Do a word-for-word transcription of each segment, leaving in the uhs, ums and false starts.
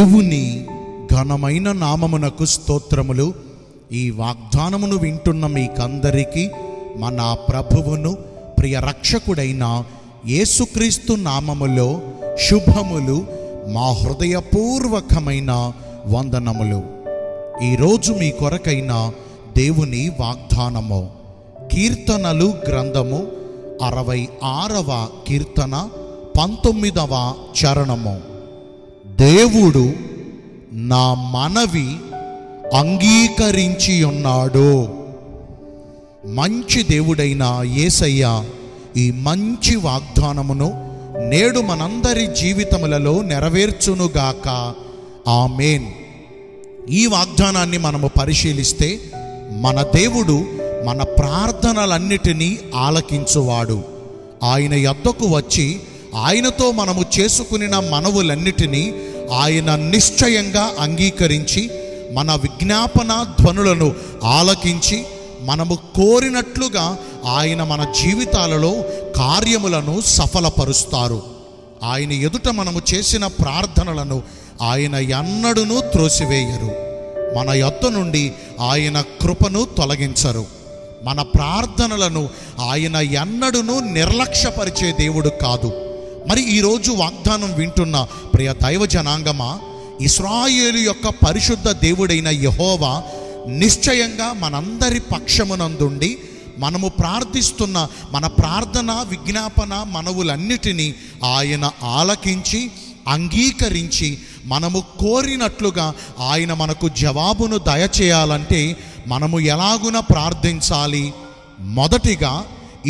దేవుని ఘనమైన నామమునకు స్తోత్రములు. ఈ వాగ్దానమును వింటున్న మీకందరికీ మన ప్రభువును ప్రియ రక్షకుడైన యేసుక్రీస్తు నామములో శుభములు, మా హృదయపూర్వకమైన వందనములు. ఈరోజు మీ కొరకైన దేవుని వాగ్దానము కీర్తనలు గ్రంథము అరవై ఆరవ కీర్తన పంతొమ్మిదవ చరణము. దేవుడు నా మనవి అంగీకరించి ఉన్నాడు. మంచి దేవుడైన యేసయ్య ఈ మంచి వాగ్దానమును నేడు మనందరి జీవితములలో నెరవేర్చునుగాక. ఆమేన్. ఈ వాగ్దానాన్ని మనము పరిశీలిస్తే మన దేవుడు మన ప్రార్థనలన్నిటినీ ఆలకించువాడు. ఆయన యొద్దకు వచ్చి ఆయనతో మనము చేసుకునిన మనవులన్నిటినీ ఆయన నిశ్చయంగా అంగీకరించి మన విజ్ఞాపన ధ్వనులను ఆలకించి మనము కోరినట్లుగా ఆయన మన జీవితాలలో కార్యములను సఫలపరుస్తారు. ఆయన ఎదుట మనము చేసిన ప్రార్థనలను ఆయన ఎన్నడూనూ త్రోసివేయరు. మన యొద్ద నుండి ఆయన కృపను తొలగించరు. మన ప్రార్థనలను ఆయన ఎన్నడూనూ నిర్లక్ష్యపరిచే దేవుడు కాదు. మరి ఈరోజు వాగ్దానం వింటున్న ప్రియ దైవ జనాంగమా, ఇశ్రాయేలు యొక్క పరిశుద్ధ దేవుడైన యెహోవా నిశ్చయంగా మనందరి పక్షమునందుండి మనము ప్రార్థిస్తున్న మన ప్రార్థన విజ్ఞాపన మనవులన్నిటినీ ఆయన ఆలకించి అంగీకరించి మనము కోరినట్లుగా ఆయన మనకు జవాబును దయచేయాలంటే మనము ఎలాగున ప్రార్థించాలి? మొదటిగా,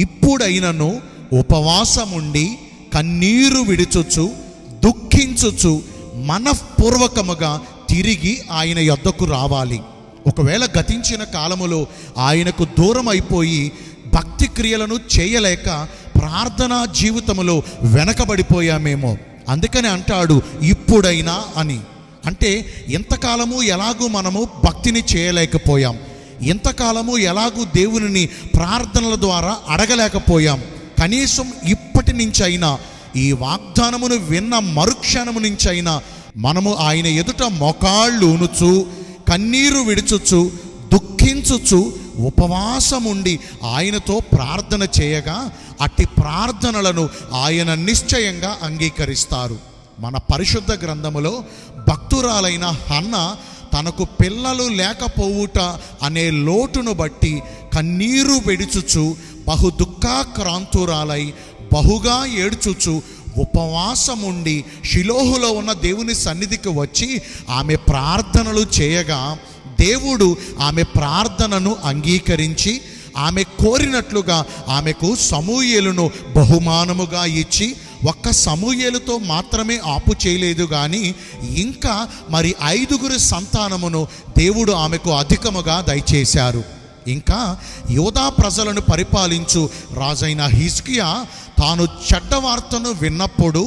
ఇప్పుడైనను ఉపవాసముండి కన్నీరు విడుచుచు దుఃఖించుచు మనఃపూర్వకముగా తిరిగి ఆయన యొద్దకు రావాలి. ఒకవేళ గతించిన కాలములో ఆయనకు దూరం అయిపోయి భక్తి క్రియలను చేయలేక ప్రార్థనా జీవితములో వెనకబడిపోయామేమో, అందుకని అంటాడు ఇప్పుడైనా అని. అంటే ఎంతకాలము ఎలాగూ మనము భక్తిని చేయలేకపోయాం, ఎంతకాలము ఎలాగూ దేవునిని ప్రార్థనల ద్వారా అడగలేకపోయాం, కనీసం ఇప్పటి నుంచైనా ఈ వాగ్దానమును విన్న మరుక్షణము నుంచైనా మనము ఆయన ఎదుట మొకాళ్ళు ఊనుచు కన్నీరు విడుచుచు దుఃఖించుచు ఉపవాసముండి ఆయనతో ప్రార్థన చేయగా అట్టి ప్రార్థనలను ఆయన నిశ్చయంగా అంగీకరిస్తారు. మన పరిశుద్ధ గ్రంథములో భక్తురాలైన హన్న తనకు పిల్లలు లేకపోవుట అనే లోటును బట్టి కన్నీరు విడుచుచు బహు దుఃఖాక్రాంతురాలై బహుగా ఏడ్చుచు ఉపవాసముండి షిలోహులో ఉన్న దేవుని సన్నిధికి వచ్చి ఆమె ప్రార్థనలు చేయగా దేవుడు ఆమె ప్రార్థనను అంగీకరించి ఆమె కోరినట్లుగా ఆమెకు సమూయేలును బహుమానముగా ఇచ్చి, ఒక్క సమూయేలుతో మాత్రమే ఆపు చేయలేదు కానీ ఇంకా మరి ఐదుగురు సంతానమును దేవుడు ఆమెకు అధికముగా దయచేశారు. ఇంకా యోదా ప్రజలను పరిపాలించు రాజైన హిజ్కియా తాను చెడ్డవార్తను విన్నప్పుడు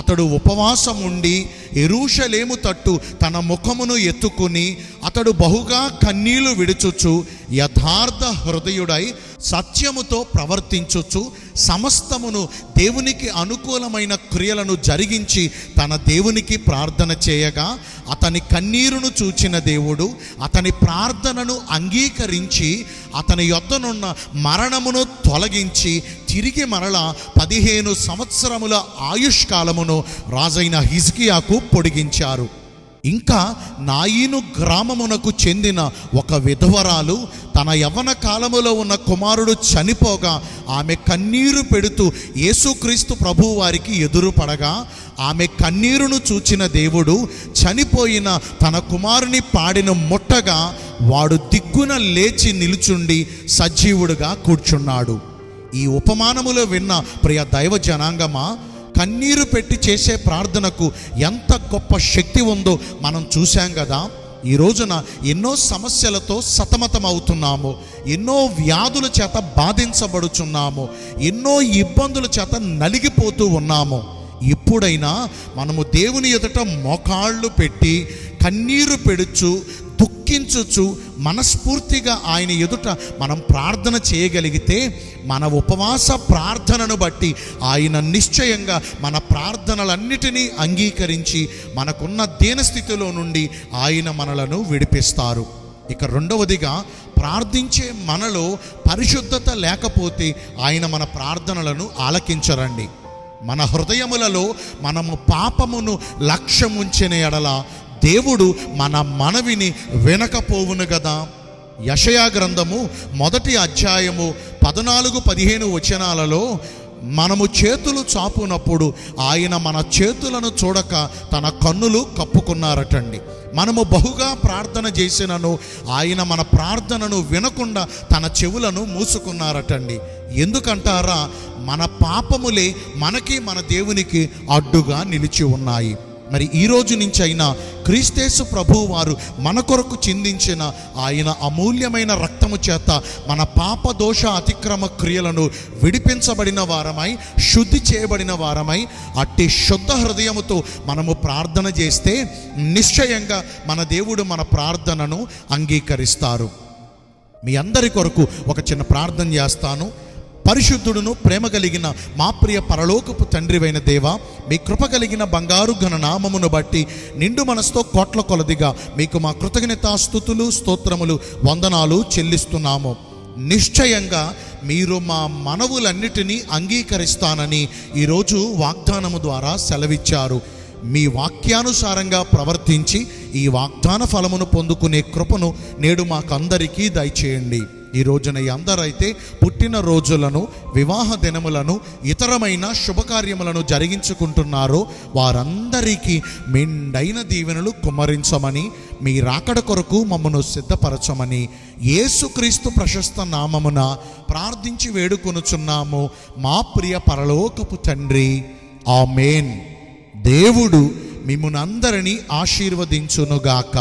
అతడు ఉపవాసం ఉండి యెరూషలేము తట్టు తన ముఖమును ఎత్తుకుని అతడు బహుగా కన్నీళ్లు విడుచుచు యథార్థ హృదయుడై సత్యముతో ప్రవర్తించుచు సమస్తమును దేవునికి అనుకూలమైన క్రియలను జరిగించి తన దేవునికి ప్రార్థన చేయగా అతని కన్నీరును చూచిన దేవుడు అతని ప్రార్థనను అంగీకరించి అతని యొద్దనున్న మరణమును తొలగించి తిరిగి మరలా పదిహేను సంవత్సరముల ఆయుష్కాలమును రాజైన హిజ్కియాకు పొడిగించారు. ఇంకా నాయీను గ్రామమునకు చెందిన ఒక విధవరాలు తన యవ్వన కాలములో ఉన్న కుమారుడు చనిపోగా ఆమె కన్నీరు పెడుతూ యేసుక్రీస్తు ప్రభువు వారికి ఎదురు పడగా ఆమె కన్నీరును చూచిన దేవుడు చనిపోయిన తన కుమారుని పాడిన ముట్టగా వాడు దిగ్గున లేచి నిలుచుండి సజీవుడుగా కూర్చున్నాడు. ఈ ఉపమానములో విన్న ప్రియ దైవ జనాంగమా, కన్నీరు పెట్టి చేసే ప్రార్థనకు ఎంత గొప్ప శక్తి ఉందో మనం చూసాం కదా. ఈ రోజున ఎన్నో సమస్యలతో సతమతమవుతున్నాము, ఎన్నో వ్యాధుల చేత బాధించబడుచున్నాము, ఎన్నో ఇబ్బందుల చేత నలిగిపోతూ ఉన్నాము. ఇప్పుడైనా మనము దేవుని ఎదుట మోకాళ్ళు పెట్టి కన్నీరు పెడుచు దుఃఖించుచు మనస్ఫూర్తిగా ఆయన ఎదుట మనం ప్రార్థన చేయగలిగితే మన ఉపవాస ప్రార్థనను బట్టి ఆయన నిశ్చయంగా మన ప్రార్థనలన్నిటినీ అంగీకరించి మనకున్న దీనస్థితిలో నుండి ఆయన మనలను విడిపిస్తారు. ఇక రెండవదిగా ప్రార్థించే మనలో పరిశుద్ధత లేకపోతే ఆయన మన ప్రార్థనలను ఆలకించరండి. మన హృదయములలో మనము పాపమును లక్ష్యముంచిన ఎడల దేవుడు మన మనవిని వినకపోవును కదా. యెషయా గ్రంథము మొదటి అధ్యాయము పద్నాలుగు పదిహేను వచనాలలో మనము చేతులు చాపునప్పుడు ఆయన మన చేతులను చూడక తన కన్నులు కప్పుకున్నారటండి. మనము బహుగా ప్రార్థన చేసినను ఆయన మన ప్రార్థనను వినకుండా తన చెవులను మూసుకున్నారటండి. ఎందుకంటారా, మన పాపములే మనకి మన దేవునికి అడ్డుగా నిలిచి ఉన్నాయి. మరి ఈ రోజు నుంచి అయినా క్రీస్తేసు ప్రభువు వారు మన కొరకు చిందించిన ఆయన అమూల్యమైన రక్తము చేత మన పాప దోష అతిక్రమ క్రియలను విడిపించబడిన వారమై శుద్ధి చేయబడిన వారమై అట్టి శుద్ధ హృదయముతో మనము ప్రార్థన చేస్తే నిశ్చయంగా మన దేవుడు మన ప్రార్థనను అంగీకరిస్తారు. మీ అందరి కొరకు ఒక చిన్న ప్రార్థన చేస్తాను. పరిశుద్ధుడును ప్రేమ కలిగిన మా ప్రియ పరలోకపు తండ్రివైన దేవా, మీ కృప కలిగిన బంగారు ఘన నామమును బట్టి నిండు మనసుతో కోట్ల కొలదిగా మీకు మా కృతజ్ఞతాస్తుతులు స్తోత్రములు వందనాలు చెల్లిస్తున్నాము. నిశ్చయంగా మీరు మా మనవులన్నిటినీ అంగీకరిస్తానని ఈరోజు వాగ్దానము ద్వారా సెలవిచ్చారు. మీ వాక్యానుసారంగా ప్రవర్తించి ఈ వాగ్దాన ఫలమును పొందుకునే కృపను నేడు మాకందరికీ దయచేయండి. ఈ రోజున అందరైతే పుట్టిన రోజులను, వివాహ దినములను, ఇతరమైన శుభకార్యములను జరిగించుకుంటున్నారో వారందరికీ మెండైన దీవెనలు కుమ్మరించమని, మీ రాకడ కొరకు మమ్మను సిద్ధపరచమని యేసుక్రీస్తు ప్రశస్త నామమున ప్రార్థించి వేడుకొనుచున్నాము మా ప్రియ పరలోకపు తండ్రి. ఆమేన్. దేవుడు మిమ్మునందరినీ ఆశీర్వదించునుగాక.